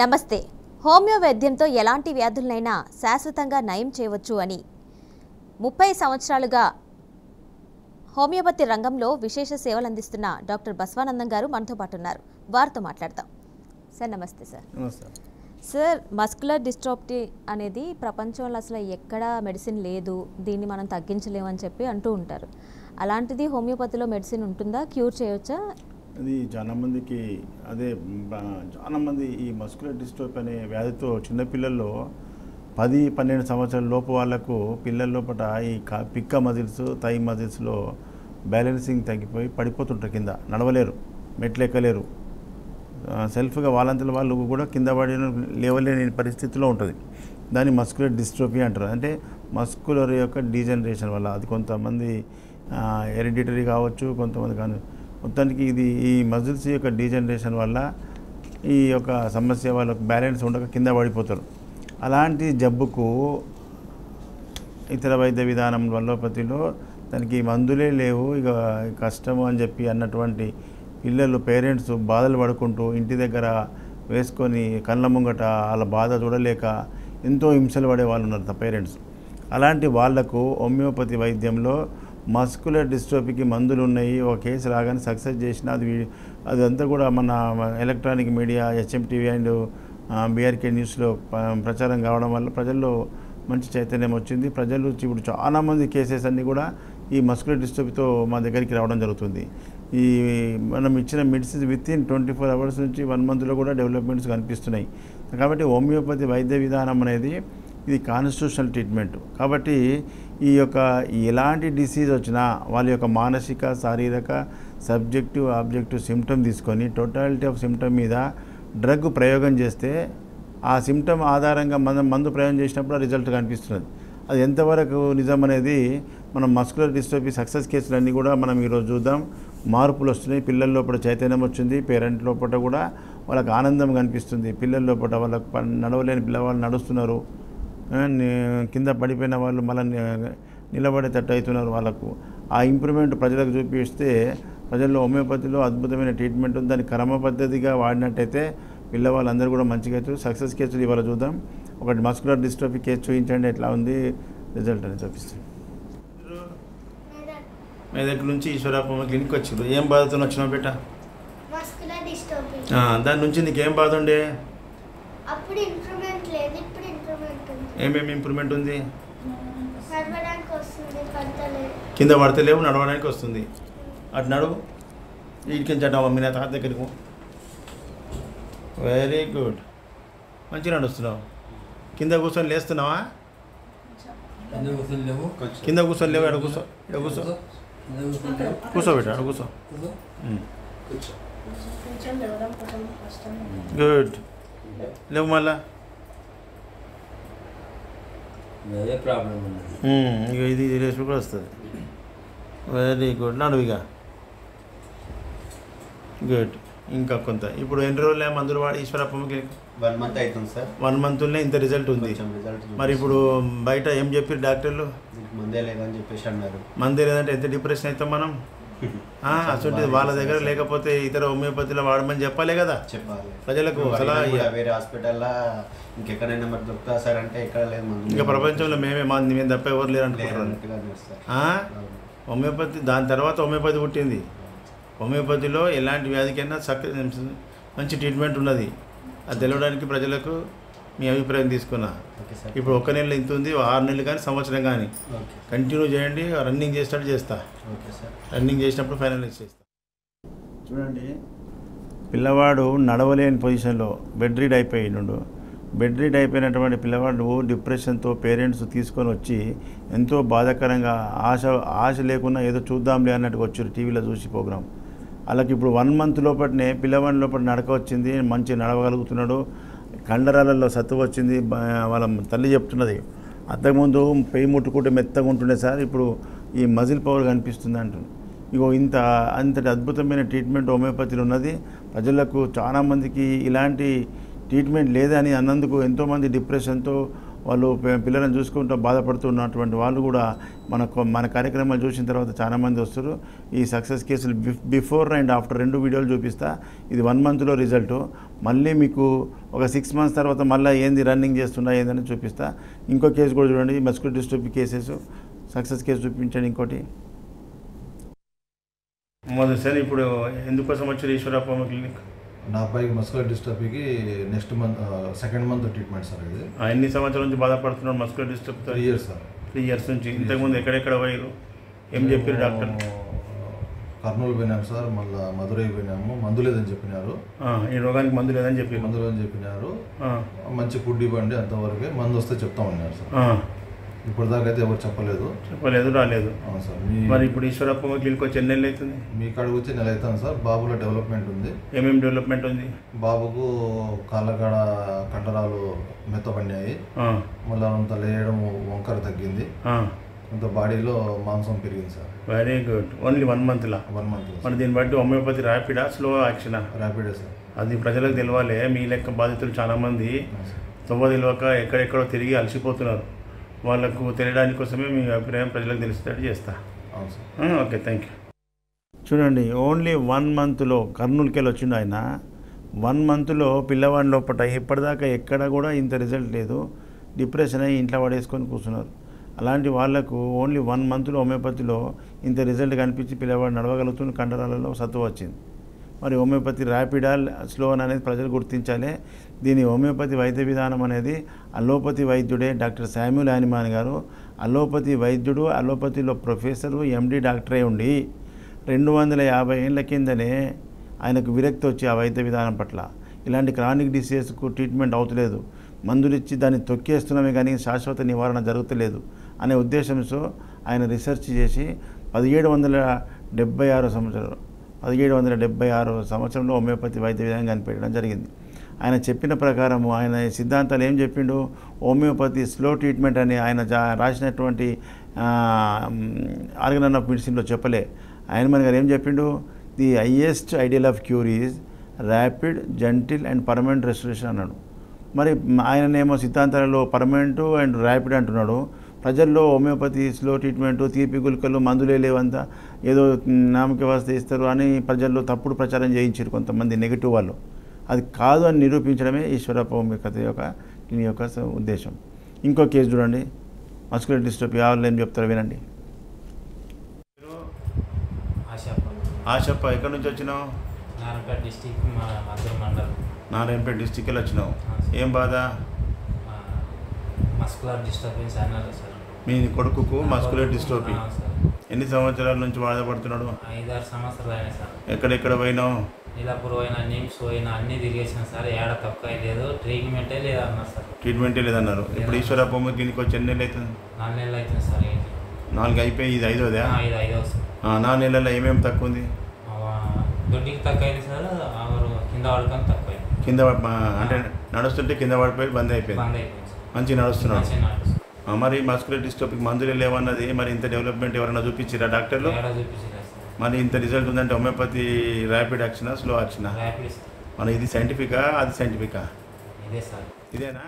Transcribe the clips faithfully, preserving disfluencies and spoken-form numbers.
నమస్తే. హోమియో వైద్యంతో ఎలాంటి వ్యాధులనైనా శాశ్వతంగా నయం చేయవచ్చు అని ముప్పై సంవత్సరాలుగా హోమియోపతి రంగంలో విశేష సేవలు అందిస్తున్న డాక్టర్ బసవానందం గారు మనతో పాటు ఉన్నారు. వారితో మాట్లాడతాం. సార్ నమస్తే. సార్ సార్ మస్కులర్ డిస్ట్రాఫ్టీ అనేది ప్రపంచంలో అసలు ఎక్కడా మెడిసిన్ లేదు, దీన్ని మనం తగ్గించలేమని చెప్పి అంటూ ఉంటారు. అలాంటిది హోమియోపతిలో మెడిసిన్ ఉంటుందా? క్యూర్ చేయవచ్చా? అది చాలామందికి అదే చాలామంది ఈ మస్కులర్ డిస్ట్రాఫ్టీ అనే వ్యాధితో చిన్నపిల్లల్లో పది పన్నెండు సంవత్సరాల లోపు వాళ్ళకు పిల్లల లోపల ఈ పిక్క మజిల్స్, థై మజిల్స్లో బ్యాలెన్సింగ్ తగ్గిపోయి పడిపోతుంటారు, కింద నడవలేరు, మెట్లు ఎక్కలేరు, సెల్ఫ్గా వాళ్ళంతలో వాళ్ళు కూడా కింద పడి లేవలేని పరిస్థితిలో ఉంటుంది. దాన్ని మస్కులర్ డిస్ట్రోఫీ అంటారు. అంటే మస్కులర్ యొక్క డీజనరేషన్ వల్ల అది కొంతమంది హెరిడిటరీ కావచ్చు, కొంతమంది కానీ మొత్తానికి ఇది ఈ మజిల్స్ యొక్క డీజనరేషన్ వల్ల ఈ యొక్క సమస్య వాళ్ళకు బ్యాలెన్స్ ఉండక కింద పడిపోతారు. అలాంటి జబ్బుకు ఇతర వైద్య విధానం వల్లోపతిలో దానికి మందులే లేవు, ఇక కష్టము అని చెప్పి అన్నటువంటి పిల్లలు పేరెంట్స్ బాధలు పడుకుంటూ ఇంటి దగ్గర వేసుకొని కళ్ళ ముంగట వాళ్ళ బాధ చూడలేక ఎంతో హింసలు పడే వాళ్ళు ఉన్నారు పేరెంట్స్. అలాంటి వాళ్లకు హోమియోపతి వైద్యంలో మస్కులర్ డిస్ట్రోఫీకి మందులు ఉన్నాయి. ఒక కేసు రాగానే సక్సెస్ చేసిన అది అదంతా కూడా మన electronic media, HMTV and BRK న్యూస్లో ప్రచారం కావడం వల్ల ప్రజల్లో మంచి చైతన్యం వచ్చింది. ప్రజలు ఇప్పుడు చాలామంది కేసెస్ అన్నీ కూడా ఈ మస్కులర్ డిస్ట్రోఫీతో మా దగ్గరికి రావడం జరుగుతుంది. ఈ మనం ఇచ్చిన medicines within twenty four hours నుంచి వన్ మంత్లో కూడా డెవలప్మెంట్స్ కనిపిస్తున్నాయి. కాబట్టి హోమియోపతి వైద్య విధానం అనేది ఇది కాన్స్టిట్యూషనల్ ట్రీట్మెంట్. కాబట్టి ఈ యొక్క ఎలాంటి డిసీజ్ వచ్చినా వాళ్ళ యొక్క మానసిక, శారీరక, సబ్జెక్టివ్, ఆబ్జెక్టివ్ సిమ్టమ్ తీసుకొని టోటాలిటీ ఆఫ్ సిమ్టమ్ మీద డ్రగ్ ప్రయోగం చేస్తే ఆ సిమ్టమ్ ఆధారంగా మనం మందు ప్రయోగం చేసినప్పుడు ఆ రిజల్ట్ కనిపిస్తున్నది. అది ఎంతవరకు నిజం అనేది మనం మస్కులర్ డిస్ట్రోఫీ సక్సెస్ కేసులన్నీ కూడా మనం ఈరోజు చూద్దాం. మార్పులు వస్తున్నాయి, పిల్లల లోపల చైతన్యం వచ్చింది, పేరెంట్ లోపల కూడా వాళ్ళకి ఆనందం కనిపిస్తుంది. పిల్లల లోపల వాళ్ళకు నడవలేని పిల్లవాళ్ళు నడుస్తున్నారు, కింద పడిపోయిన వాళ్ళు మళ్ళీ నిలబడేటట్టు అవుతున్నారు. వాళ్ళకు ఆ ఇంప్రూవ్మెంట్ ప్రజలకు చూపిస్తే ప్రజల్లో హోమియోపతిలో అద్భుతమైన ట్రీట్మెంట్ ఉంది. దాన్ని క్రమ పద్ధతిగా వాడినట్టయితే పిల్లవాళ్ళందరూ కూడా మంచిగా అవుతారు. సక్సెస్ కేసులు ఇవాళ చూద్దాం. ఒకటి మస్కులర్ డిస్ట్రోఫీ కేసు చూపించండి, ఎట్లా ఉంది రిజల్ట్ అని చూపిస్తుంది. మెదక్ నుంచి ఈశ్వరప్ప హోమియో క్లినిక్ వచ్చిండ్రు. ఏం బాధతో వచ్చినావు బిడ్డ? దాని నుంచి నీకేం బాధ ఉండే? ఏమేమి ఇంప్రూవ్మెంట్ ఉంది? కింద పడతలేవు, నడవడానికి వస్తుంది. అటు నడువు, వీటికించి అటు మీ నా తాత దగ్గరకు. వెరీ గుడ్, మంచిగా నడుస్తున్నావు. కింద కూర్చొని లేస్తున్నావా? కింద కూర్చొని లేవు, ఎక్కడ కూర్చో, ఎక్కడ కూర్చో, కూర్చో బిడ్డ, అక్కడ కూర్చో. గుడ్, లేవు మళ్ళా. ఇది రేసు కూడా వస్తుంది. Very good, నడువిగా. గుడ్, ఇంకా కొంత. ఇప్పుడు ఎన్ని రోజులు మందులు వాడి ఈశ్వరప్పకి? వన్ మంత్ అవుతుంది సార్. వన్ మంత్లోనే ఇంత రిజల్ట్ ఉంది. మరి ఇప్పుడు బయట ఏం చెప్పారు డాక్టర్లు? మందే లేదని చెప్పేసి అన్నారు. మందే లేదంటే ఎంత డిప్రెషన్ అవుతాం మనం. అసలు వాళ్ళ దగ్గర లేకపోతే ఇతర హోమియోపతిలో వాడమని చెప్పాలి కదా, చెప్పాలి ప్రజలకు. వేరే హాస్పిటల్లో ఇంకెక్కడైనా మరి దొరుకుతా సార్ అంటే ఎక్కడ లేదు. ఇంకా ప్రపంచంలో మేమే మంది మేము తప్ప ఎవరు లేరు అనుకుంటున్నాను. హోమియోపతి దాని తర్వాత హోమియోపతి పుట్టింది. హోమియోపతిలో ఎలాంటి వ్యాధికైనా మంచి ట్రీట్మెంట్ ఉన్నది. అది తెలియడానికి ప్రజలకు మీ అభిప్రాయం తీసుకున్నా. ఇప్పుడు ఒక నెల ఇంత ఉంది, ఆరు నెలలు కానీ సంవత్సరం కానీ కంటిన్యూ చేయండి. రన్నింగ్ చేసినట్టు చేస్తా, రన్నింగ్ చేసినప్పుడు ఫైనలైజ్ చేస్తా. చూడండి, పిల్లవాడు నడవలేని పొజిషన్లో బెడ్ రీడ్ అయిపోయినాడు. బెడ్ రీడ్ అయిపోయినటువంటి పిల్లవాడు డిప్రెషన్తో పేరెంట్స్ తీసుకొని వచ్చి ఎంతో బాధాకరంగా, ఆశ ఆశ లేకుండా ఏదో చూద్దాంలే అన్నట్టుగా వచ్చారు టీవీలో చూసి ప్రోగ్రాం. అలాగే ఇప్పుడు వన్ మంత్ లోపలనే పిల్లవాడి లోపల నడక వచ్చింది, మంచి నడవగలుగుతున్నాడు, కండరాలలో సత్తు వచ్చింది. వాళ్ళ తల్లి చెప్తున్నది, అంతకుముందు పెయి ముట్టుకుంటే మెత్తగా ఉంటుండే సార్, ఇప్పుడు ఈ మజిల్ పవర్ కనిపిస్తుంది అంటారు. ఇగో ఇంత అంతటి అద్భుతమైన ట్రీట్మెంట్ హోమియోపతిలో ఉన్నది. ప్రజలకు చాలామందికి ఇలాంటి ట్రీట్మెంట్ లేదని అన్నందుకు ఎంతోమంది డిప్రెషన్తో వాళ్ళు పిల్లలను చూసుకుంటూ బాధపడుతున్నటువంటి వాళ్ళు కూడా మనకు మన కార్యక్రమాలు చూసిన తర్వాత చాలామంది వస్తారు. ఈ సక్సెస్ కేసులు బిఫోర్ అండ్ ఆఫ్టర్ రెండు వీడియోలు చూపిస్తా. ఇది వన్ మంత్లో రిజల్ట్. మళ్ళీ మీకు ఒక సిక్స్ మంత్స్ తర్వాత మళ్ళీ ఏంది రన్నింగ్ చేస్తున్నా ఏందని చూపిస్తా. ఇంకో కేసు కూడా చూడండి, muscular dystrophy cases success case చూపించండి. ఇంకోటి మొదటి సార్ ఇప్పుడు ఎందుకోసం వచ్చారు ఈశ్వరప్ప హోమియో క్లినిక్? నా అబ్బాయికి మస్కులర్ డిస్ట్రోఫీకి next month second month treatment sir. ఇది ఎన్ని సంవత్సరాల నుంచి బాధపడుతున్నాడు muscular dystrophy? Three years sir. Three years నుంచి. ఇంతకుముందు ఎక్కడెక్కడ పోయారు, ఏం చెప్పారు డాక్టర్? కర్నూలు పోయినాము సార్, మళ్ళీ మధురై పోయినాము. మందు లేదని చెప్పినారు, ఈ రోగానికి మందు లేదని చెప్పి మందు లేదని చెప్పినారు. మంచి ఫుడ్ ఇవ్వండి, అంతవరకే మందు వస్తే చెప్తా ఉన్నారు సార్. ఇప్పుడు దాకా అయితే ఎవరు చెప్పలేదు చెప్పలేదు రాలేదు. అవును సార్. మరి ఇప్పుడు ఈశ్వరప్ప హోమియో క్లినిక్ వచ్చి ఎన్ని నెలలు అవుతుంది? మీ కాడికి వచ్చి నెల అవుతుంది సార్. బాబులో డెవలప్మెంట్ ఉంది. ఏమేమి డెవలప్మెంట్ ఉంది? బాబుకు కాళ్ళకాడ కండరాలు మెత్తబడినాయి, మళ్ళీ అంత లేయడం వంకర తగ్గింది, అంత బాడీలో మాంసం పెరిగింది sir. Very good. Only one మంత్లా? One month. మరి దీన్ని బట్టి హోమియోపతి ర్యాపిడా స్లో యాక్షనా? ర్యాపిడే సార్. అది ప్రజలకు తెలియాలి. మీ లెక్క బాధితులు చాలామంది తొవ్వ తెలియక ఎక్కడెక్కడో తిరిగి అలసిపోతున్నారు. వాళ్ళకు తెలియడానికి కోసమే మీ అభిప్రాయం ప్రజలకు తెలుస్తాడు చేస్తా. Okay, thank you. చూడండి, ఓన్లీ వన్ మంత్లో కర్నూలుకి వెళ్ళి వచ్చిండు ఆయన. వన్ మంత్లో పిల్లవాడి లోపల ఇప్పటిదాకా ఎక్కడ కూడా ఇంత రిజల్ట్ లేదు. డిప్రెషన్ అయ్యి ఇంట్లో పడేసుకొని కూర్చున్నారు. అలాంటి వాళ్ళకు ఓన్లీ వన్ మంత్లో హోమియోపతిలో ఇంత రిజల్ట్ కనిపించి పిల్లవాడు నడవగలుగుతున్న కండరాలలో సత్తువ వచ్చింది. మరి హోమియోపతి ర్యాపిడా స్లో అనేది ప్రజలు గుర్తించాలి. దీని హోమియోపతి వైద్య విధానం అనేది అలోపతి వైద్యుడే డాక్టర్ శామ్యూల్ హానెమాన్ గారు. అలోపతి వైద్యుడు, అలోపతిలో ప్రొఫెసరు, ఎండి డాక్టరే ఉండి రెండు వందల యాభై ఏళ్ళ కిందనే ఆయనకు విరక్తి వచ్చి ఆ వైద్య విధానం పట్ల. ఇలాంటి క్రానిక్ డిసీజెస్కు ట్రీట్మెంట్ అవుతలేదు, మందులిచ్చి దాన్ని తొక్కేస్తున్నామే కానీ శాశ్వత నివారణ జరుగుతలేదు అనే ఉద్దేశంతో ఆయన రీసెర్చ్ చేసి పదిహేడు వందల డెబ్బై ఆరో సంవత్సరం పదిహేడు వందల డెబ్బై ఆరో సంవత్సరంలో హోమియోపతి వైద్య విధానం కనిపెట్టడం జరిగింది. ఆయన చెప్పిన ప్రకారము ఆయన సిద్ధాంతాలు ఏం చెప్పిండు, హోమియోపతి స్లో ట్రీట్మెంట్ అని ఆయన రాసినటువంటి ఆర్గనన్ ఆఫ్ మెడిసిన్లో చెప్పలే. హానెమాన్ గారు ఏం చెప్పిండు, the highest ideal of cure is rapid, gentle and permanent restoration అన్నాడు. మరి ఆయననేమో సిద్ధాంతాలలో పర్మనెంట్ అండ్ ర్యాపిడ్ అంటున్నాడు. ప్రజల్లో హోమియోపతి స్లో ట్రీట్మెంటు, తీపి గుల్కలు, మందులే లేవంతా ఏదో నామకే వాస్తే ఇస్తారు అని ప్రజల్లో తప్పుడు ప్రచారం చేయించారు కొంతమంది నెగిటివ్ వాళ్ళు. అది కాదు అని నిరూపించడమే ఈశ్వరప్ప హోమియో కథ యొక్క దీని యొక్క ఉద్దేశం. ఇంకో కేసు చూడండి, మస్కులర్ డిస్ట్రోఫీ. వాళ్ళు ఏం చెప్తారు వినండి. ఆశప్ప, ఎక్కడి నుంచి వచ్చినావు? నారాయణపేట డిస్టిక్ వెళ్ళి వచ్చినావు. ఏం బాధ? మీ కొడుకుకు మస్కులర్ డిస్ట్రోఫీ. ఎన్ని సంవత్సరాల నుంచి బాధపడుతున్నాడు? ఐదారు సంవత్సరాలు అయినా సార్. ఎక్కడెక్కడ పోయినావు? నీలాపూర్ పోయినా, నిమ్స్ పోయినా, అన్ని తిరిగేసిన సార్. ఏడా తక్కువ లేదు, ట్రీట్మెంటే లేదన్నారు సార్. ట్రీట్మెంటే లేదన్నారు. ఇప్పుడు ఈశ్వరప్ప హోమియో క్లినిక్ వచ్చి ఎన్ని నెలలు అవుతుంది? నాలుగు నెలలు అవుతుంది సార్. నాలుగు అయిపోయి ఇది ఐదోదా? ఐదు ఐదో సార్. నాలుగు నెలల్లో ఏమేమి తక్కువ ఉంది? దొడ్డికి తక్కువ అయింది సార్, ఆరు కింద పడుకొని తక్కువ అయింది. కింద అంటే నడుస్తుంటే కింద పడిపోయి బంద్ అయిపోయింది. బంద్ అయిపోయింది. మంచిగా నడుస్తున్నాడు. మరి మస్కులర్ డిస్ట్రోఫీకి మందులు లేవన్నది, మరి ఇంత డెవలప్మెంట్ ఎవరైనా చూపించారా డాక్టర్లు? మరి ఇంత రిజల్ట్ ఉందంటే హోమియోపతి ర్యాపిడ్ యాక్షనా స్లో యాక్షనా? మన ఇది సైంటిఫికా అది సైంటిఫికా? ఇదేనా?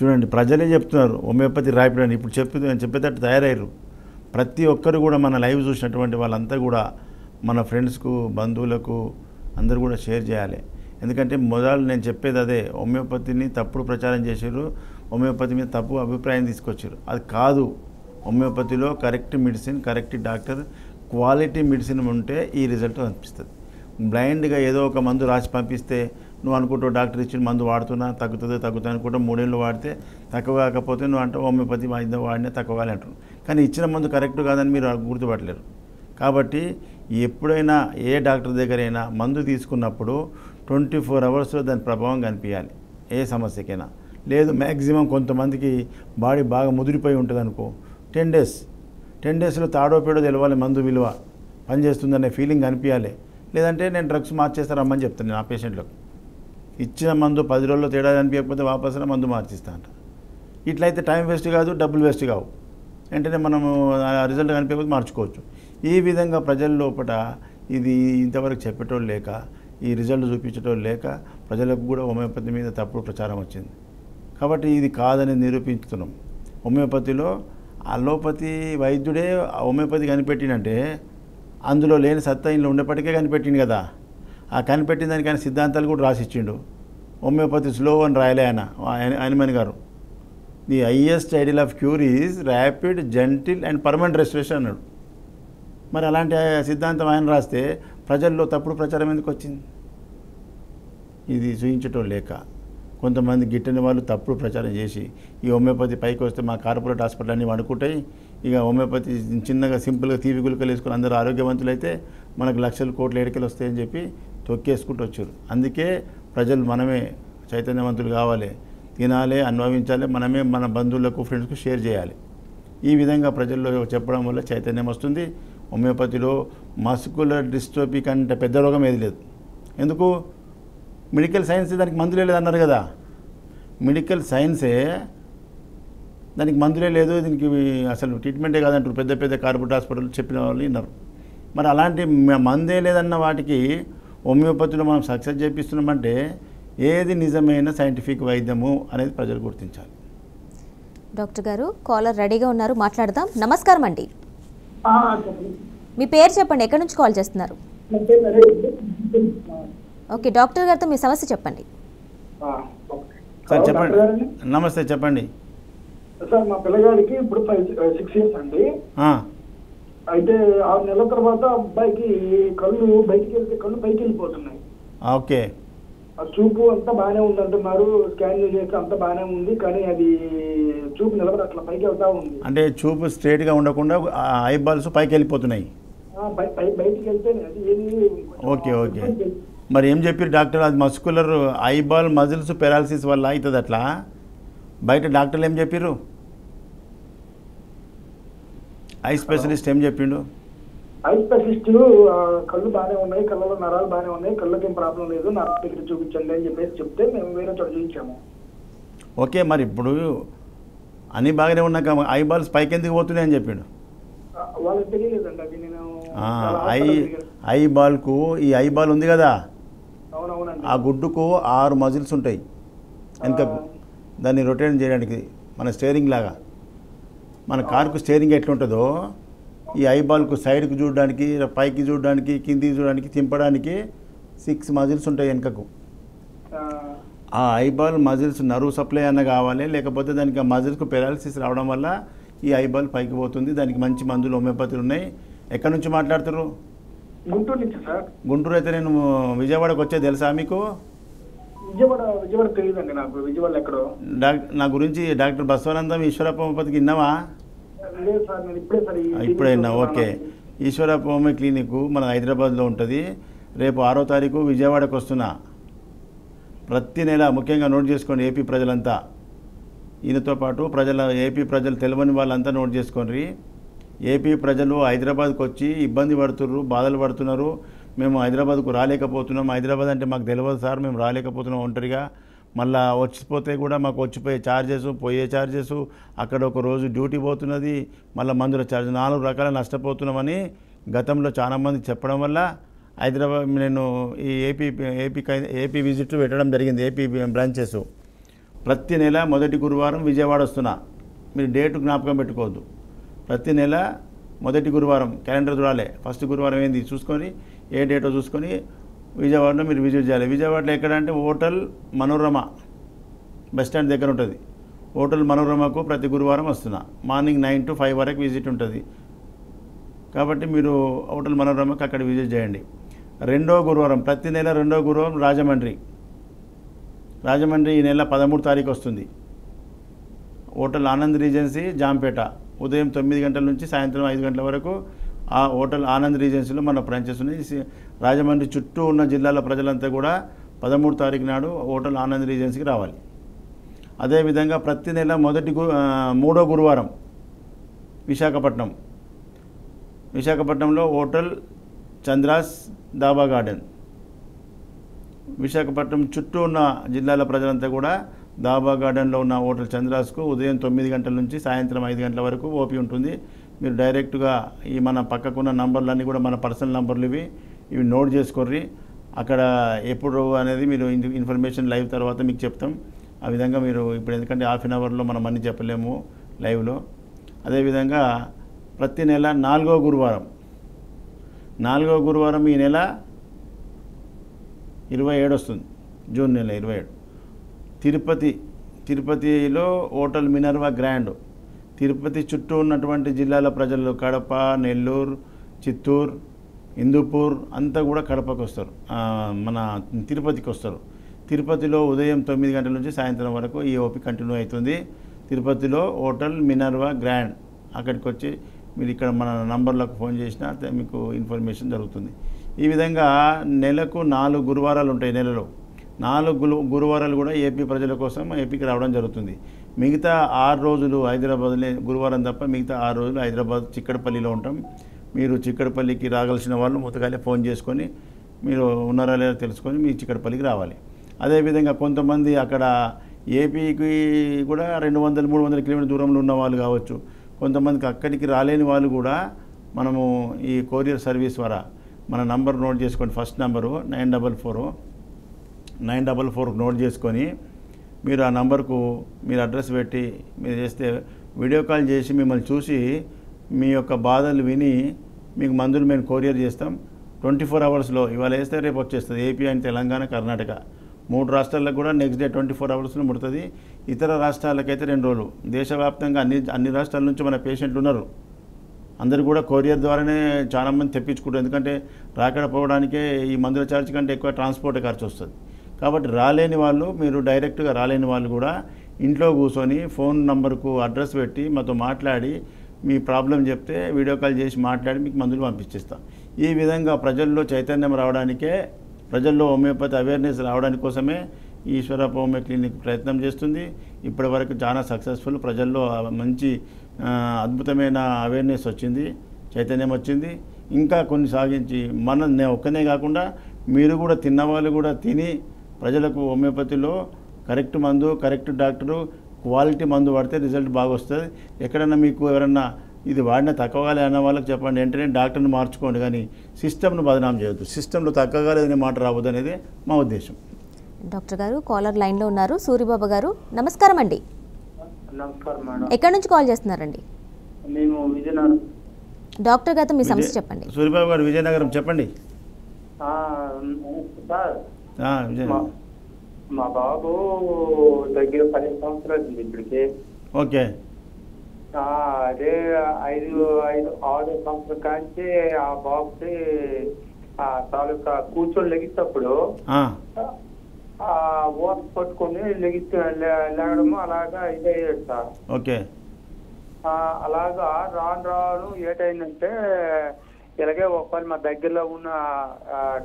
చూడండి, ప్రజలే చెప్తున్నారు హోమియోపతి ర్యాపిడ్ అని. ఇప్పుడు చెప్పి చెప్పేటట్టు తయారయ్యారు ప్రతి ఒక్కరు కూడా. మన లైవ్ చూసినటువంటి వాళ్ళంతా కూడా మన ఫ్రెండ్స్కు, బంధువులకు అందరూ కూడా షేర్ చేయాలి. ఎందుకంటే మొదలు నేను చెప్పేది అదే, హోమియోపతిని తప్పుడు ప్రచారం చేశారు, హోమియోపతి మీద తప్పు అభిప్రాయం తీసుకొచ్చారు. అది కాదు. హోమియోపతిలో correct medicine, correct doctor, quality medicine ఉంటే ఈ రిజల్ట్ అనిపిస్తుంది. బ్లైండ్గా ఏదో ఒక మందు రాసి పంపిస్తే నువ్వు అనుకుంటావు డాక్టర్ ఇచ్చిన మందు వాడుతున్నా తగ్గుతుంది తగ్గుతుంది అనుకుంటా. మూడేళ్ళు వాడితే తక్కువ కాకపోతే నువ్వు అంటే హోమియోపతి వాడిన వాడినే తక్కువ కాలే అంటారు. కానీ ఇచ్చిన మందు కరెక్ట్ కాదని మీరు గుర్తుపట్టలేరు. కాబట్టి ఎప్పుడైనా ఏ డాక్టర్ దగ్గరైనా మందు తీసుకున్నప్పుడు ట్వంటీ ఫోర్ అవర్స్లో దాని ప్రభావం కనిపించాలి ఏ సమస్యకైనా. లేదు మ్యాక్సిమం కొంతమందికి బాడీ బాగా ముదిరిపోయి ఉంటుంది అనుకో, టెన్ డేస్ టెన్ డేస్లో తాడో పేడో తెలియాలి మందు విలువ, పనిచేస్తుందనే ఫీలింగ్ కనిపించాలి. లేదంటే నేను డ్రగ్స్ మార్చేస్తా రమ్మని చెప్తాను నేను ఆ పేషెంట్లకు. ఇచ్చిన మందు పది రోజుల్లో తేడా కనిపించకపోతే వాపసున మందు మార్చిస్తా అంట. ఇట్లయితే టైం వేస్ట్ కాదు, డబ్బులు వేస్ట్ కావు. వెంటనే మనము రిజల్ట్ కనిపించకపోతే మార్చుకోవచ్చు. ఈ విధంగా ప్రజల లోపల ఇది ఇంతవరకు చెప్పేటోళ్ళు లేక, ఈ రిజల్ట్ చూపించడం లేక ప్రజలకు కూడా హోమియోపతి మీద తప్పుడు ప్రచారం వచ్చింది. కాబట్టి ఇది కాదని నిరూపించుతున్నాం. హోమియోపతిలో అలోపతి వైద్యుడే హోమియోపతి కనిపెట్టినంటే అందులో లేని సత్తా ఇంట్లో ఉండేప్పటికే కనిపెట్టింది కదా. ఆ ఆ కనిపెట్టిన దానికి ఆయన సిద్ధాంతాలు కూడా రాసిచ్చిండు. హోమియోపతి స్లో అని రాయలే ఆయన హనుమాన్ గారు. The highest ideal of cure is rapid, gentle and permanent restoration అన్నాడు. మరి అలాంటి సిద్ధాంతం ఆయన రాస్తే ప్రజల్లో తప్పుడు ప్రచారం ఎందుకు వచ్చింది? ఇది చూయించటం లేక కొంతమంది గిట్టని వాళ్ళు తప్పుడు ప్రచారం చేసి ఈ హోమియోపతి పైకి వస్తే మా కార్పొరేట్ హాస్పిటల్ అన్నీ వండుకుంటాయి, ఇక హోమియోపతి చిన్నగా సింపుల్గా తీపి గులికలు వేసుకుని అందరూ ఆరోగ్యవంతులైతే మనకు లక్షలు కోట్ల ఏడికలు వస్తాయని చెప్పి తొక్కేసుకుంటూ వచ్చారు. అందుకే ప్రజలు మనమే చైతన్యవంతులు కావాలి, తినాలి, అనుభవించాలి, మనమే మన బంధువులకు ఫ్రెండ్స్కు షేర్ చేయాలి. ఈ విధంగా ప్రజల్లో చెప్పడం వల్ల చైతన్యం వస్తుంది. హోమియోపతిలో మస్కులర్ డిస్ట్రోఫీ కంటే పెద్ద రోగం ఏది లేదు. ఎందుకు? మెడికల్ సైన్సే దానికి మందులే లేదన్నారు కదా. మెడికల్ సైన్సే దానికి మందులే లేదు, దీనికి అసలు ట్రీట్మెంటే కాదంటారు పెద్ద పెద్ద కార్పొరేట్ హాస్పిటల్ చెప్పిన వాళ్ళు విన్నారు. మరి అలాంటి మందే లేదన్న వాటికి హోమియోపతిలో మనం సక్సెస్ చేపిస్తున్నామంటే ఏది నిజమైన సైంటిఫిక్ వైద్యము అనేది ప్రజలు గుర్తించాలి. డాక్టర్ గారు కాలర్ రెడీగా ఉన్నారు, మాట్లాడదాం. నమస్కారం అండి, మీ పేరు చెప్పండి, ఎక్కడి నుంచి కాల్ చేస్తున్నారు? ఓకే, డాక్టర్ గారితో మీ సమస్య చెప్పండి. సార్ చెప్పండి. నమస్తే, చెప్పండి. సార్ మా పిల్లగాడికి ఇప్పుడు ఫైవ్ సిక్స్ ఇయర్స్ అండి. అయితే ఆరు నెలల తర్వాత అబ్బాయికి కళ్ళు బయటికి వెళ్తే కళ్ళు పైకి వెళ్ళిపోతున్నాయి. ఓకే, చూపు అంతా బాగానే ఉందంటున్నారు, స్కానింగ్ చేస్తే అంతా బాగానే ఉంది, కానీ అది చూపు నిలబడి అట్లా పైకి వెళ్తా ఉంది. అంటే చూపు స్ట్రైట్ గా ఉండకుండా ఐబాల్స్ పైకి వెళ్ళిపోతున్నాయి, బయటికి వెళ్తేనే అది ఏది. ఓకే ఓకే, మరి ఏం చెప్పారు డాక్టర్? అది మస్కులర్ ఐబాల్ మజిల్స్ పెరాలసిస్ వల్ల అవుతుంది అట్లా. బయట డాక్టర్లు ఏం చెప్పారు? ఐ స్పెషలిస్ట్ ఏం చెప్పిండు? ఐ స్పెషలిస్ట్ కళ్ళు బాగానే ఉన్నాయి, కళ్ళలో నరాలు బాగానే ఉన్నాయి, కళ్ళకి ఏం ప్రాబ్లం లేదు, నరాల దగ్గర చూపించండి అని చెప్పేసి చెప్తే మేము వేరే చోట చూపించాము. ఓకే, మరి ఇప్పుడు అన్నీ బాగానే ఉన్నాక ఐబాల్స్ పైకి ఎందుకు పోతున్నాయి అని చెప్పిండు? వాళ్ళకి తెలియలేదండి అది. నేను ఐ ఐబాల్కు ఈ ఐబాల్ ఉంది కదా, ఆ గుడ్డుకు ఆరు మజిల్స్ ఉంటాయి వెనక, దాన్ని రొటేట్ చేయడానికి మన స్టేరింగ్ లాగా, మన కారుకు స్టేరింగ్ ఎట్లుంటుందో ఈ ఐబాల్కు సైడ్కు చూడడానికి, పైకి చూడడానికి, కిందికి చూడడానికి, తింపడానికి సిక్స్ మజిల్స్ ఉంటాయి వెనకకు. ఆ ఐబాల్ మజిల్స్ నరువు సప్లై అన్న కావాలి, లేకపోతే దానికి ఆ మజిల్స్కు పెరాలసిస్ రావడం వల్ల ఈ ఐబాల్ పైకి పోతుంది. దానికి మంచి మందులు హోమియోపతిలు ఉన్నాయి. ఎక్కడి నుంచి మాట్లాడుతారు? గుంటూరు నుంచి సార్. గుంటూరు అయితే నేను విజయవాడకు వచ్చేది తెలుసా మీకు? విజయవాడ విజయవాడ తెలియదండి నాకు, విజయవాడ ఎక్కడో. డాక్టర్ నా గురించి డాక్టర్ బసవానంద ఈశ్వరప్ప హోమియోపతికి విన్నావా? ఇప్పుడే విన్నా. ఓకే, ఈశ్వరప్ప హోమియో క్లినిక్ మన హైదరాబాద్లో ఉంటుంది. రేపు ఆరో తారీఖు విజయవాడకు వస్తున్నా. ప్రతి నెల ముఖ్యంగా నోట్ చేసుకోండి ఏపీ ప్రజలంతా, ఈయనతో పాటు ప్రజల ఏపీ ప్రజలు తెలియని వాళ్ళంతా నోట్ చేసుకోండి. ఏపీ ప్రజలు హైదరాబాద్కు వచ్చి ఇబ్బంది పడుతున్నారు, బాధలు పడుతున్నారు. మేము హైదరాబాద్కు రాలేకపోతున్నాం, హైదరాబాద్ అంటే మాకు తెలియదు సార్, మేము రాలేకపోతున్నాం ఒంటరిగా, మళ్ళీ వచ్చిపోతే కూడా మాకు వచ్చిపోయే ఛార్జెస్, పోయే ఛార్జెస్, అక్కడ ఒక రోజు డ్యూటీ పోతున్నది, మళ్ళీ మందుల ఛార్జ్, నాలుగు రకాల నష్టపోతున్నామని గతంలో చాలామంది చెప్పడం వల్ల హైదరాబాద్ నేను ఈ ఏపీ ఏపీ ఏపీ విజిట్ పెట్టడం జరిగింది. ఏపీ బ్రాంచెస్ ప్రతి నెల మొదటి గురువారం విజయవాడ వస్తున్నా. మీరు డేట్ జ్ఞాపకం పెట్టుకోవద్దు. ప్రతి నెల మొదటి గురువారం క్యాలెండర్ చూడాలి, ఫస్ట్ గురువారం ఏంది చూసుకొని ఏ డేటో చూసుకొని విజయవాడలో మీరు విజిట్ చేయాలి. విజయవాడలో ఎక్కడంటే హోటల్ మనోరమ బస్ స్టాండ్ దగ్గర ఉంటుంది. హోటల్ మనోరమకు ప్రతి గురువారం వస్తున్నా. మార్నింగ్ నైన్ టు ఫైవ్ వరకు విజిట్ ఉంటుంది, కాబట్టి మీరు హోటల్ మనోరమకు అక్కడ విజిట్ చేయండి. రెండో గురువారం, ప్రతి నెల రెండో గురువారం రాజమండ్రి. రాజమండ్రి ఈ నెల పదమూడు తారీఖు వస్తుంది. హోటల్ ఆనంద్ రీజెన్సీ జాంపేట, ఉదయం తొమ్మిది గంటల నుంచి సాయంత్రం ఐదు గంటల వరకు ఆ హోటల్ ఆనంద్ రీజెన్సీలో మన బ్రాంచెస్ ఉన్నాయి. రాజమండ్రి చుట్టూ ఉన్న జిల్లాల ప్రజలంతా కూడా పదమూడు తారీఖు నాడు హోటల్ ఆనంద్ రీజెన్సీకి రావాలి. అదేవిధంగా ప్రతి నెల మొదటి గు మూడో గురువారం విశాఖపట్నం. విశాఖపట్నంలో హోటల్ చంద్రాస్, దాబా గార్డెన్. విశాఖపట్నం చుట్టూ ఉన్న జిల్లాల ప్రజలంతా కూడా దాబా గార్డెన్లో ఉన్న హోటల్ చంద్రాస్కు ఉదయం తొమ్మిది గంటల నుంచి సాయంత్రం ఐదు గంటల వరకు ఓపీ ఉంటుంది. మీరు డైరెక్ట్గా ఈ మన పక్కకున్న నంబర్లన్నీ కూడా మన పర్సనల్ నంబర్లు, ఇవి ఇవి నోట్ చేసుకోర్రి. అక్కడ ఎప్పుడు అనేది మీరు ఇన్ఫర్మేషన్ లైవ్ తర్వాత మీకు చెప్తాం. ఆ విధంగా మీరు ఇప్పుడు ఎందుకంటే హాఫ్ అన్ అవర్లో మనం అన్నీ చెప్పలేము లైవ్లో. అదేవిధంగా ప్రతి నెల నాలుగో గురువారం, నాలుగో గురువారం ఈ నెల ఇరవై ఏడు వస్తుంది, జూన్ నెల ఇరవై ఏడు. తిరుపతి తిరుపతిలో హోటల్ మినర్వా గ్రాండ్. తిరుపతి చుట్టూ ఉన్నటువంటి జిల్లాల ప్రజలు కడప, నెల్లూరు, చిత్తూరు, హిందూపూర్ అంతా కూడా కడపకు వస్తారు, మన తిరుపతికి వస్తారు. తిరుపతిలో ఉదయం తొమ్మిది గంటల నుంచి సాయంత్రం వరకు ఈ ఓపీ కంటిన్యూ అవుతుంది. తిరుపతిలో హోటల్ మినర్వా గ్రాండ్, అక్కడికి వచ్చి మీరు ఇక్కడ మన నంబర్లకు ఫోన్ చేసినా మీకు ఇన్ఫర్మేషన్ జరుగుతుంది. ఈ విధంగా నెలకు నాలుగు గురువారాలు ఉంటాయి. నెలలో నాలుగు గురువారాలు కూడా ఏపీ ప్రజల కోసం ఏపీకి రావడం జరుగుతుంది. మిగతా ఆరు రోజులు హైదరాబాద్లో గురువారం తప్ప మిగతా ఆరు రోజులు హైదరాబాద్ చిక్కడపల్లిలో ఉంటాం. మీరు చిక్కడపల్లికి రాగలిసిన వాళ్ళు ముందుగానే ఫోన్ చేసుకొని మీరు ఉన్నారా లేదా తెలుసుకొని మీ చిక్కడపల్లికి రావాలి. అదేవిధంగా కొంతమంది అక్కడ ఏపీకి కూడా రెండు వందల మూడు వందల కిలోమీటర్ దూరంలో ఉన్న వాళ్ళు కావచ్చు, కొంతమందికి అక్కడికి రాలేని వాళ్ళు కూడా మనము ఈ కొరియర్ సర్వీస్ ద్వారా మన నంబర్ నోట్ చేసుకోండి. First number nine double four nine double four note చేసుకొని మీరు ఆ నంబర్కు మీరు అడ్రస్ పెట్టి మీరు చేస్తే వీడియో కాల్ చేసి మిమ్మల్ని చూసి మీ యొక్క బాధలు విని మీకు మందులు మేము కొరియర్ చేస్తాం. ట్వంటీ ఫోర్ అవర్స్లో ఇవాళ వేస్తే రేపు వచ్చేస్తుంది. ఏపీ అండ్ తెలంగాణ, కర్ణాటక మూడు రాష్ట్రాలకు కూడా నెక్స్ట్ డే ట్వంటీ ఫోర్ అవర్స్లో ముడుతుంది. ఇతర రాష్ట్రాలకైతే రెండు రోజులు. దేశవ్యాప్తంగా అన్ని అన్ని రాష్ట్రాల నుంచి మన పేషెంట్లు ఉన్నారు. అందరూ కూడా కొరియర్ ద్వారానే చాలామంది తెప్పించుకుంటారు. ఎందుకంటే రాకడ పోవడానికే ఈ మందుల ఛార్జ్ కంటే ఎక్కువ ట్రాన్స్పోర్ట్ ఖర్చు వస్తుంది. కాబట్టి రాలేని వాళ్ళు, మీరు డైరెక్ట్గా రాలేని వాళ్ళు కూడా ఇంట్లో కూర్చొని ఫోన్ నంబర్కు అడ్రస్ పెట్టి మాతో మాట్లాడి మీ ప్రాబ్లం చెప్తే వీడియో కాల్ చేసి మాట్లాడి మీకు మందులు పంపించేస్తాం. ఈ విధంగా ప్రజల్లో చైతన్యం రావడానికే, ప్రజల్లో హోమియోపతి అవేర్నెస్ రావడాని కోసమే ఈశ్వరప్ప హోమియో క్లినిక్ ప్రయత్నం చేస్తుంది. ఇప్పటి వరకు చాలా సక్సెస్ఫుల్, ప్రజల్లో మంచి అద్భుతమైన అవేర్నెస్ వచ్చింది, చైతన్యం వచ్చింది. ఇంకా కొన్ని సాగించి మనం నేను ఒక్కనే కాకుండా మీరు కూడా తిన్నవాళ్ళు కూడా తిని ప్రజలకు హోమియోపతిలో కరెక్ట్ మందు, కరెక్ట్ డాక్టరు, క్వాలిటీ మందు వాడితే రిజల్ట్ బాగా వస్తుంది. ఎక్కడన్నా మీకు ఎవరన్నా ఇది వాడినా తక్కువగాలే అన్న వాళ్ళకి చెప్పండి, వెంటనే డాక్టర్ని మార్చుకోండి. కానీ సిస్టమ్ను బదనాం చేయొద్దు, సిస్టంలో తక్కువగాలేదు అనే మాట రావద్దు అనేది మా ఉద్దేశం. డాక్టర్ గారు కాలర్ లైన్లో ఉన్నారు. సూర్యబాబు గారు నమస్కారం అండి. నమస్కారం మేడం. ఎక్కడి నుంచి కాల్ చేస్తున్నారండి? మేము విజయనగరం. డాక్టర్ గారితో మీ సమస్య చెప్పండి. సూర్యబాబు గారు విజయనగరం చెప్పండి. మా బాబు దగ్గర పది సంవత్సరాలు ఇప్పటికే. ఓకే. అదే ఐదు ఐదు ఆరు సంవత్సరాల కాంచి ఆ బాబుకి ఆ తాలూకా కూర్చొని లెగిస్తప్పుడు ఓత పట్టుకొని లెగిస్తూ లేగడము అలాగా ఇదయ్యాడు సార్. ఓకే. అలాగా రాను రాను ఏటైందంటే ఇలాగే ఒకవేళ మా దగ్గరలో ఉన్న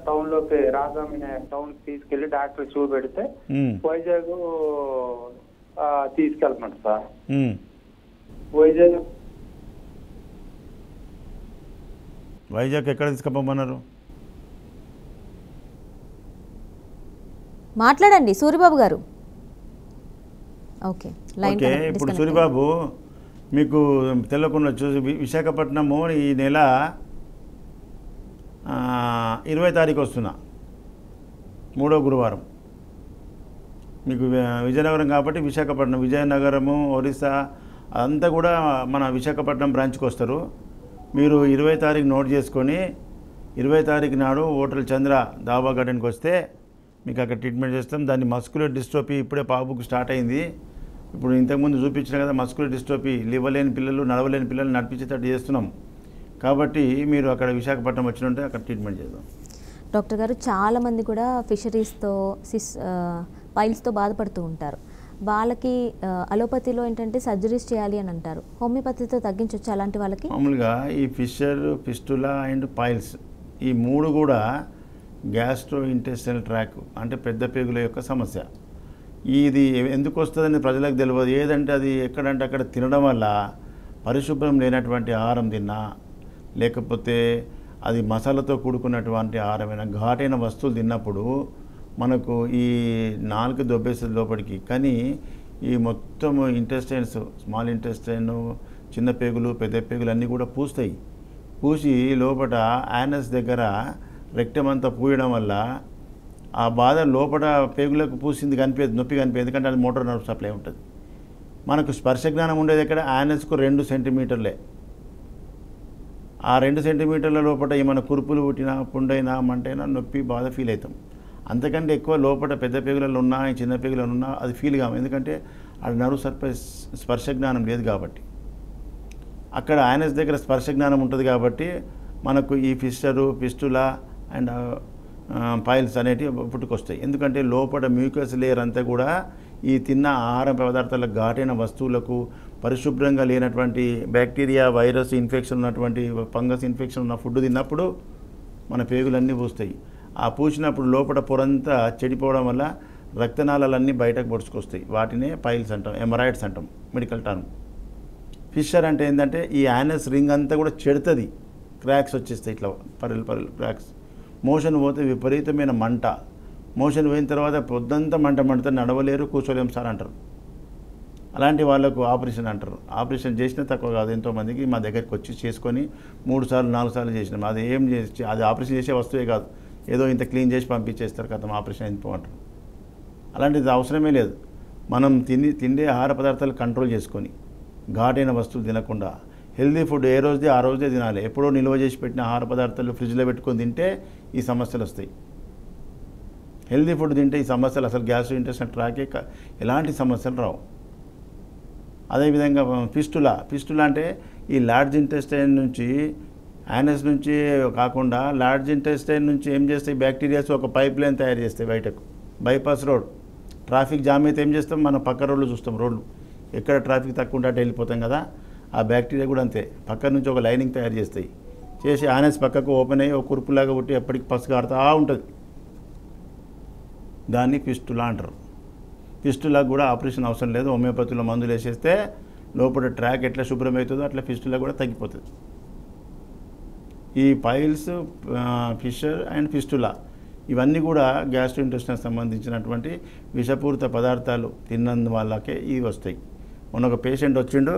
టౌన్ లోకి రాజామైన టౌన్ తీసుకెళ్లి డాక్టర్ చూపెడితే వైజాగ్ తీసుకెళ్ళమంట సార్. వైజాగ్ వైజాగ్ ఎక్కడ తీసుకుపోమన్నారు? మాట్లాడండి సూర్యబాబు గారు. Okay, okay. ఇప్పుడు సూర్యబాబు మీకు తెలియకుండా చూసి విశాఖపట్నము ఈ నెల ఇరవై తారీఖు వస్తున్నా, మూడో గురువారం. మీకు విజయనగరం కాబట్టి విశాఖపట్నం, విజయనగరము, ఒరిస్సా అదంతా కూడా మన విశాఖపట్నం బ్రాంచ్కి వస్తారు. మీరు ఇరవై తారీఖు నోట్ చేసుకొని ఇరవై తారీఖు నాడు హోటల్ చంద్ర దాబా గార్డెన్కి వస్తే మీకు అక్కడ ట్రీట్మెంట్ చేస్తాం. దాన్ని మస్కులర్ డిస్ట్రోపీ ఇప్పుడే బాబుకు స్టార్ట్ అయింది. ఇప్పుడు ఇంతకుముందు చూపించిన కదా మస్కులర్ డిస్ట్రోపీ, లేవలేని పిల్లలు, నడవలేని పిల్లలు నడిపించేటట్టు చేస్తున్నాం. కాబట్టి మీరు అక్కడ విశాఖపట్నం వచ్చినట్టే అక్కడ ట్రీట్మెంట్ చేద్దాం. డాక్టర్ గారు, చాలామంది కూడా ఫిషరీస్తో సిస్ పైల్స్తో బాధపడుతూ ఉంటారు. వాళ్ళకి అలోపతిలో ఏంటంటే సర్జరీస్ చేయాలి అని అంటారు. హోమియోపతితో తగ్గించవచ్చు అలాంటి వాళ్ళకి? మామూలుగా ఈ ఫిషర్, ఫిస్టులా అండ్ పైల్స్ ఈ మూడు కూడా గ్యాస్ట్రో ఇంటెస్టైనల్ ట్రాక్ అంటే పెద్ద పేగుల యొక్క సమస్య. ఇది ఎందుకు వస్తుందని ప్రజలకు తెలియదు. ఏదంటే అది ఎక్కడంటే అక్కడ తినడం వల్ల, పరిశుభ్రం లేనటువంటి ఆహారం తిన్నా, లేకపోతే అది మసాలాతో కూడుకున్నటువంటి ఆహారమైన ఘాటైన వస్తువులు తిన్నప్పుడు మనకు ఈ నాలుగు దొబ్బేస్తుంది లోపలికి. కానీ ఈ మొత్తం ఇంటెస్టైన్స్, స్మాల్ ఇంటెస్టైన్, చిన్న పేగులు, పెద్ద పేగులు అన్నీ కూడా పూస్తాయి. పూసి లోపల యానస్ దగ్గర రెక్టం అంతా పూయడం వల్ల ఆ బాధ లోపల పేగులకు పూసింది కనిపించదు, నొప్పి కనిపించదు. ఎందుకంటే అది మోటార్ నర్వ్ సప్లై ఉంటుంది. మనకు స్పర్శ జ్ఞానం ఉండేది ఎక్కడ? యానస్కు రెండు సెంటీమీటర్లే. ఆ రెండు సెంటీమీటర్ల లోపల ఏమైనా కురుపులు పుట్టినా, పుండైనా, మంటైనా నొప్పి బాధ ఫీల్ అవుతాం. అంతకంటే ఎక్కువ లోపల పెద్ద పేగులలో ఉన్నా చిన్న పేగులలో ఉన్నా అది ఫీల్ కాము. ఎందుకంటే ఆడ నరు సర్ప స్పర్శ జ్ఞానం లేదు కాబట్టి, అక్కడ ఆయనస్ దగ్గర స్పర్శ జ్ఞానం ఉంటుంది కాబట్టి మనకు ఈ ఫిస్టరు పిస్టులా అండ్ పాయిల్స్ అనేటివి పుట్టుకొస్తాయి. ఎందుకంటే లోపల మ్యూకస్ లేయర్ అంతా కూడా ఈ తిన్న ఆహార పదార్థాల ఘాటైన వస్తువులకు, పరిశుభ్రంగా లేనటువంటి బ్యాక్టీరియా, వైరస్ ఇన్ఫెక్షన్ ఉన్నటువంటి ఫంగస్ ఇన్ఫెక్షన్ ఉన్న ఫుడ్ తిన్నప్పుడు మన పేగులన్నీ పూస్తాయి. ఆ పూసినప్పుడు లోపల పొరంతా చెడిపోవడం వల్ల రక్తనాళాలన్నీ బయటకు పొడుచుకొస్తాయి. వాటినే పైల్స్ అంటాం, ఎమరాయిడ్స్ అంటాం మెడికల్ టర్మ్. ఫిషర్ అంటే ఏంటంటే ఈ యానస్ రింగ్ అంతా కూడా చెడుతుంది, క్రాక్స్ వచ్చేస్తాయి ఇట్లా పరులు పరులు క్రాక్స్. మోషన్ పోతే విపరీతమైన మంట, మోషన్ పోయిన తర్వాత పొద్దంతా మంట మంటతో నడవలేరు, కూర్చోలేము సార్ అంటారు. అలాంటి వాళ్ళకు ఆపరేషన్ అంటారు. ఆపరేషన్ చేసినా తక్కువ కాదు, ఎంతోమందికి మా దగ్గరికి వచ్చి చేసుకొని మూడు సార్లు నాలుగు సార్లు చేసినాం. అది ఏం చేసి అది ఆపరేషన్ చేసే వస్తువే కాదు, ఏదో ఇంత క్లీన్ చేసి పంపించేస్తారు కదా ఆపరేషన్ అయిపోంటారు. అలాంటిది అవసరమే లేదు. మనం తిని తిండే ఆహార పదార్థాలు కంట్రోల్ చేసుకొని ఘాటైన వస్తువులు తినకుండా హెల్దీ ఫుడ్ ఏ రోజుదే ఆ రోజుదే తినాలి. ఎప్పుడో నిల్వ చేసి పెట్టిన ఆహార పదార్థాలు ఫ్రిడ్జ్లో పెట్టుకొని తింటే ఈ సమస్యలు వస్తాయి. హెల్దీ ఫుడ్ తింటే ఈ సమస్యలు అసలు గ్యాస్ట్రో ఇంటెస్టినల్ ట్రాకే ఎలాంటి సమస్యలు రావు. అదేవిధంగా పిస్టులా, పిస్టులా అంటే ఈ లార్జ్ ఇంటెస్టైన్ నుంచి యానస్ నుంచి కాకుండా లార్జ్ ఇంటెస్టైన్ నుంచి ఏం చేస్తాయి బ్యాక్టీరియాస్ ఒక పైప్ లైన్ తయారు చేస్తాయి బయటకు. బైపాస్ రోడ్ ట్రాఫిక్ జామ్ అయితే ఏం చేస్తాం మనం, పక్క రోడ్లు చూస్తాం. రోడ్లు ఎక్కడ ట్రాఫిక్ తక్కువ ఉంటే అటు వెళ్ళిపోతాం కదా. ఆ బ్యాక్టీరియా కూడా అంతే, పక్క నుంచి ఒక లైనింగ్ తయారు చేస్తాయి. చేసి యానస్ పక్కకు ఓపెన్ అయ్యి ఒక కురుపులాగా పుట్టి ఎప్పటికి పసుగారుతూ ఉంటుంది. దాన్ని పిస్టులా అంటారు. పిస్టులా కూడా ఆపరేషన్ అవసరం లేదు, హోమియోపతిలో మందులు వేసేస్తే లోపల ట్రాక్ ఎట్లా శుభ్రమవుతుందో అట్లా పిస్టులా కూడా తగ్గిపోతుంది. ఈ పైల్స్, ఫిషర్ అండ్ పిస్టులా ఇవన్నీ కూడా గ్యాస్ట్రోఇంటెస్టినల్ సంబంధించినటువంటి విషపూరిత పదార్థాలు తిన్నందు వాళ్ళకే ఇవి వస్తాయి. మొన్న ఒక పేషెంట్ వచ్చిండు,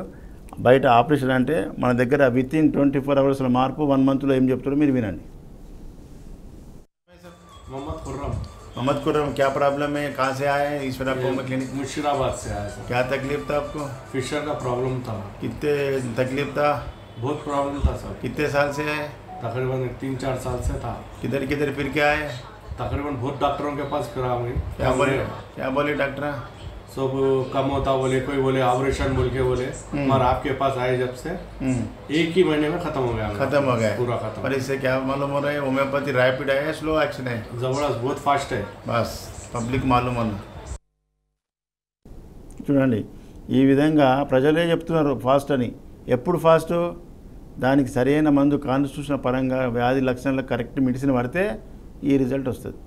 బయట ఆపరేషన్ అంటే మన దగ్గర విత్ ఇన్ ట్వంటీ ఫోర్ అవర్స్లో మార్పు, వన్ మంత్లో ఏం చెప్తారో మీరు వినండి. मोहम्मद खुर्रम, क्या प्रॉब्लम है, कहाँ से आए हैं? ईश्वरप्पा होमियो क्लिनिक मुर्शिदाबाद से आया था। क्या तकलीफ था आपको? फिशर का प्रॉब्लम था। कितने तकलीफ था? बहुत प्रॉब्लम था सर। कितने साल से है? तकरीबन तीन चार साल से था। किधर किधर फिर क्या है? तकरीबन बहुत डॉक्टरों के पास फिरा हुई। क्या बोले क्या बोले डॉक्टर? सब कम होता बोले, कोई बोले ऑपरेशन बोल के बोले, मगर आपके पास आए जब से एक ही महीने में खत्म हो गया। खत्म हो गया पूरा खत्म। पर इससे क्या मालूम हो रहा है? होम्योपैथी रैपिड है, स्लो एक्शन है, जबरदस्त बहुत फास्ट है। बस पब्लिक मालूम होना చూడండి. ఈ విధంగా ప్రజలే చెప్తున్నారు ఫాస్ట్ అని. ఎప్పుడు ఫాస్ట్? దానికి సరైన మందు కాన్స్టిట్యూషన్ పరంగా వ్యాధి లక్షణాలకు కరెక్ట్ మెడిసిన్ వాడితే ఈ రిజల్ట్ వస్తుంది.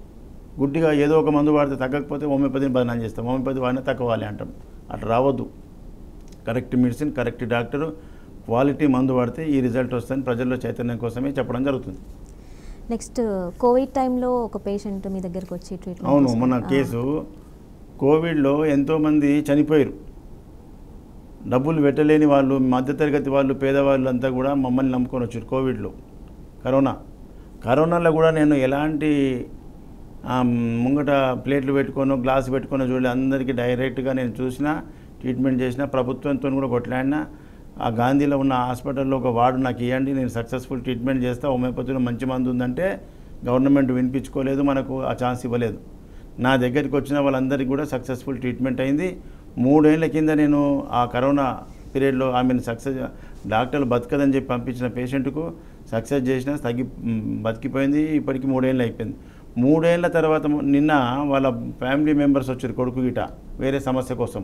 గుడ్డిగా ఏదో ఒక మందు వాడితే తగ్గకపోతే హోమియోపతిని బదనాం చేస్తాం, హోమియోపతి వాడినా తక్కువాలి అంటాం. అట్లా రావద్దు. Correct medicine, correct doctor, quality మందు వాడితే ఈ రిజల్ట్ వస్తుందని ప్రజల్లో చైతన్యం కోసమే చెప్పడం జరుగుతుంది. నెక్స్ట్ కోవిడ్ టైంలో ఒక పేషెంట్ మీ దగ్గరకు వచ్చి ట్రీట్మెంట్. అవును, మన కేసు కోవిడ్లో ఎంతోమంది చనిపోయారు. డబ్బులు పెట్టలేని వాళ్ళు, మధ్యతరగతి వాళ్ళు, పేదవాళ్ళు అంతా కూడా మమ్మల్ని నమ్ముకొని వచ్చారు కోవిడ్లో. కరోనా కరోనాలో కూడా నేను ఎలాంటి ముంగట ప్లేట్లు పెట్టుకోను, గ్లాస్ పెట్టుకొని చూడలే. అందరికీ డైరెక్ట్గా నేను చూసిన, ట్రీట్మెంట్ చేసిన, ప్రభుత్వంతో కూడా కొట్లాడినా. ఆ గాంధీలో ఉన్న హాస్పిటల్లో ఒక వార్డు నాకు ఇవ్వండి, నేను సక్సెస్ఫుల్ ట్రీట్మెంట్ చేస్తా, హోమియోపతిలో మంచి మందు ఉందంటే గవర్నమెంట్ వినిపించుకోలేదు, మనకు ఆ ఛాన్స్ ఇవ్వలేదు. నా దగ్గరికి వచ్చిన వాళ్ళందరికీ కూడా సక్సెస్ఫుల్ ట్రీట్మెంట్ అయింది. మూడేళ్ల కింద నేను ఆ కరోనా పీరియడ్లో ఆమెను సక్సెస్, డాక్టర్లు బతకదని చెప్పి పంపించిన పేషెంట్కు సక్సెస్ చేసినా తగ్గి బతికిపోయింది. ఇప్పటికి మూడేళ్ళు అయిపోయింది. మూడేళ్ల తర్వాత నిన్న వాళ్ళ ఫ్యామిలీ మెంబర్స్ వచ్చారు కొడుకు గిట వేరే సమస్య కోసం.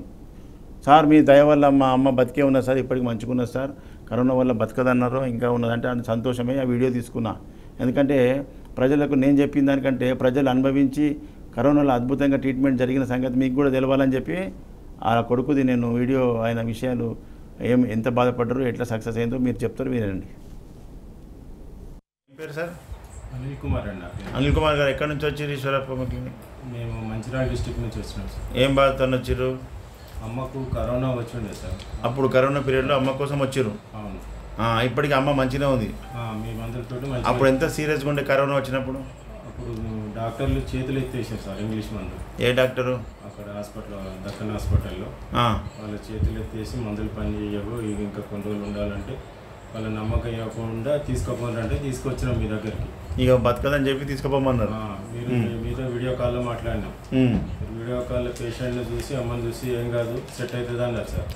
సార్ మీ దయ వల్ల మా అమ్మ బతికే ఉన్నది సార్, ఇప్పటికి మంచుకున్నది సార్, కరోనా వల్ల బతకదన్నారు ఇంకా ఉన్నదంటే అది సంతోషమే. ఆ వీడియో తీసుకున్నా, ఎందుకంటే ప్రజలకు నేను చెప్పిన దానికంటే ప్రజలు అనుభవించి కరోనాలో అద్భుతంగా ట్రీట్మెంట్ జరిగిన సంగతి మీకు కూడా తెలవాలని చెప్పి ఆ కొడుకుది నేను వీడియో, ఆయన విషయాలు ఏం ఎంత బాధపడ్డారు, ఎట్లా సక్సెస్ అయిందో మీరు చెప్తారు, వినండి. పేరు సార్? అనిల్ కుమార్ అండి. అనిల్ కుమార్ గారు ఎక్కడి నుంచి వచ్చారు ఈశ్వరప్ప హోమియో క్లినిక్? మేము మంచిర్యాల డిస్ట్రిక్ట్ నుంచి వచ్చినాం సార్. ఏం బాధతో వచ్చారు? అమ్మకు కరోనా వచ్చిండే సార్. అప్పుడు కరోనా పీరియడ్లో అమ్మ కోసం వచ్చారు. అవును. ఇప్పటికి అమ్మ మంచిగా ఉంది. అప్పుడు ఎంత సీరియస్గా ఉండే కరోనా వచ్చినప్పుడు? అప్పుడు డాక్టర్లు చేతులు ఎత్తేసారు సార్, ఇంగ్లీష్ మందు. ఏ డాక్టరు? అక్కడ హాస్పిటల్లో, దక్కన్ హాస్పిటల్లో వాళ్ళ చేతులు ఎత్తేసి మందులు పని చేయవు, ఇవి ఇంకా కొన్ని రోజులు ఉండాలంటే వాళ్ళ నమ్మకం ఇవ్వకుండా తీసుకోపోవాలంటే తీసుకొచ్చినాం మీ దగ్గరికి. ఇక బతకదని చెప్పి తీసుకుపోమన్నారు. మీరు మీద వీడియో కాల్లో మాట్లాడినాం. వీడియో కాల్లో పేషెంట్ని చూసి అమ్మని చూసి ఏం కాదు సెట్ అవుతుంది అన్నారు సార్.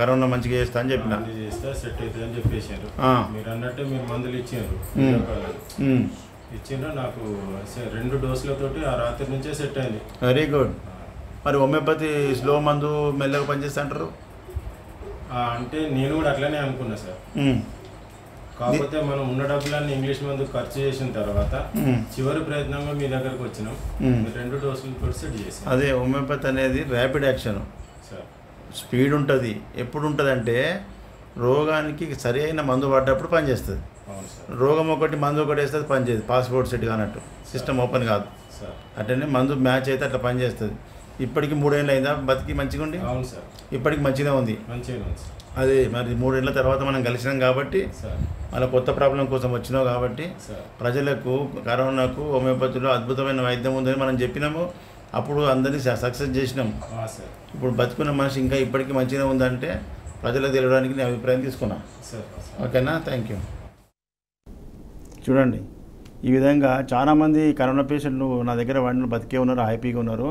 కరోనా మంచిగా చేస్తా అని చెప్పిన చేస్తా సెట్ అవుతుంది అని చెప్పేసారు. మీరు అన్నట్టు మీరు మందులు ఇచ్చారు వీడియో కాల్లో ఇచ్చిన నాకు రెండు డోసులతోటి ఆ రాత్రి నుంచే సెట్ అయింది. Very good. మరి హోమియోపతి స్లో మందు మెల్లగా పనిచేస్తా అంటారు అంటే నేను కూడా అట్లనే అనుకున్నా సార్. కాకపోతే మనం ఉన్న డబ్బులన్నీ ఇంగ్లీష్ మందు ఖర్చు చేసిన తర్వాత చివరి ప్రయత్నంగా మీ దగ్గరకు వచ్చినాం. రెండు డోసులు కూడా సెట్ చేసాం. అదే హోమియోపతి అనేది ర్యాపిడ్ యాక్షన్ సార్. స్పీడ్ ఉంటుంది. ఎప్పుడు ఉంటుంది అంటే రోగానికి సరి అయిన మందు పడ్డప్పుడు పనిచేస్తుంది. రోగం ఒకటి మందు ఒకటి వేస్తుంది పనిచేస్తుంది. పాస్పోర్ట్ సెట్ కానట్టు సిస్టమ్ ఓపెన్ కాదు అట్లనే మందు మ్యాచ్ అయితే అట్లా పనిచేస్తుంది. ఇప్పటికి మూడేళ్ళు అయిందా బతికి మంచిగా ఉండి? అవును సార్, ఇప్పటికి మంచిగా ఉంది. అదే మరి మూడేళ్ళ తర్వాత మనం కలిసినాం కాబట్టి మళ్ళీ కొత్త ప్రాబ్లం కోసం వచ్చినాం కాబట్టి ప్రజలకు కరోనాకు హోమియోపతిలో అద్భుతమైన వైద్యం ఉందని మనం చెప్పినాము. అప్పుడు అందరినీ సక్సెస్ చేసినాము. ఇప్పుడు బతుకున్న మనిషి ఇంకా ఇప్పటికీ మంచిగా ఉందంటే ప్రజలకు తెలియడానికి నేను అభిప్రాయం తీసుకున్నాను. ఓకేనా, థ్యాంక్ యూ. చూడండి, ఈ విధంగా చాలామంది కరోనా పేషెంట్లు నా దగ్గర వాడిని బతికే ఉన్నారు, హ్యాపీగా ఉన్నారు.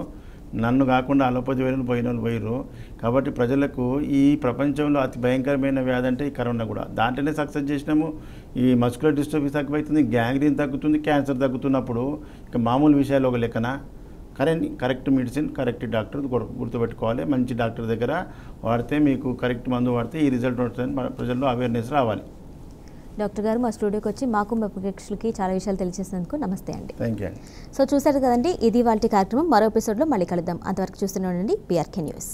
నన్ను కాకుండా అలోపతి వేలు పోయిన వాళ్ళు పోయారు. కాబట్టి ప్రజలకు ఈ ప్రపంచంలో అతి భయంకరమైన వ్యాధి అంటే ఈ కరోనా కూడా. దాంట్లోనే సక్సెస్ చేసినాము. ఈ మస్కులర్ డిస్టర్బెన్స్ తగ్గిపోతుంది, గ్యాంగ్రీన్ తగ్గుతుంది, క్యాన్సర్ తగ్గుతున్నప్పుడు ఇక మామూలు విషయాలు ఒక లెక్కన. Current correct medicine correct doctor గుర్తుపెట్టుకోవాలి. మంచి డాక్టర్ దగ్గర వాడితే మీకు కరెక్ట్ మందు వాడితే ఈ రిజల్ట్ వస్తుందని ప్రజల్లో అవేర్నెస్ రావాలి. డాక్టర్ గారు మా స్టూడియోకి వచ్చి మాకు మా ప్రేక్షకులకి చాలా విషయాలు తెలియజేసినందుకు నమస్తే అండి. Thank you. సో చూశారు కదండి, ఇది వాళ్ళ కార్యక్రమం. మరో ఎపిసోడ్లో మళ్ళీ కలుద్దాం. అంతవరకు చూస్తూనే ఉండండి బీఆర్కే న్యూస్.